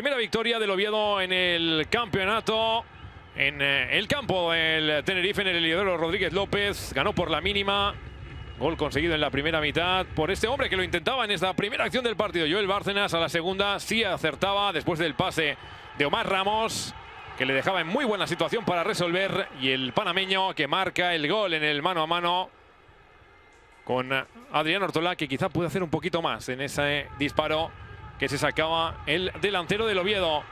Primera victoria del Oviedo en el campeonato. En el campo del Tenerife, en el Eliodoro Rodríguez López. Ganó por la mínima. Gol conseguido en la primera mitad por este hombre que lo intentaba en esta primera acción del partido. Yoel Bárcenas a la segunda sí acertaba después del pase de Omar Ramos, que le dejaba en muy buena situación para resolver. Y el panameño que marca el gol en el mano a mano con Adrián Ortolá, que quizá puede hacer un poquito más en ese disparo que se sacaba el delantero del Oviedo.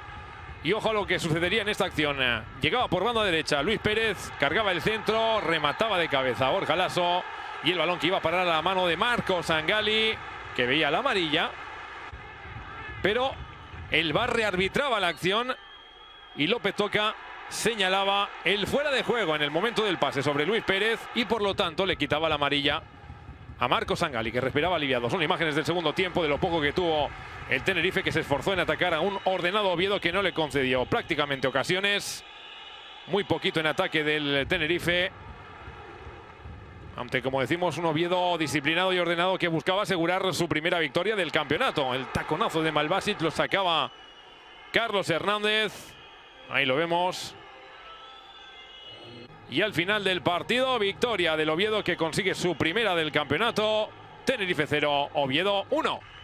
Y ojo a lo que sucedería en esta acción. Llegaba por banda derecha Luis Pérez, cargaba el centro, remataba de cabeza Borjalazo. Y el balón que iba a parar a la mano de Marco Sangali, que veía la amarilla. Pero el VAR rearbitraba la acción y López Toca señalaba el fuera de juego en el momento del pase sobre Luis Pérez. Y por lo tanto le quitaba la amarilla a Marco Sangali, que respiraba aliviado. Son imágenes del segundo tiempo, de lo poco que tuvo el Tenerife, que se esforzó en atacar a un ordenado Oviedo que no le concedió prácticamente ocasiones. Muy poquito en ataque del Tenerife. Ante, como decimos, un Oviedo disciplinado y ordenado que buscaba asegurar su primera victoria del campeonato. El taconazo de Malvasic lo sacaba Carlos Hernández. Ahí lo vemos. Y al final del partido, victoria del Oviedo que consigue su primera del campeonato. Tenerife 0, Oviedo 1.